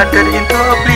Shattered into a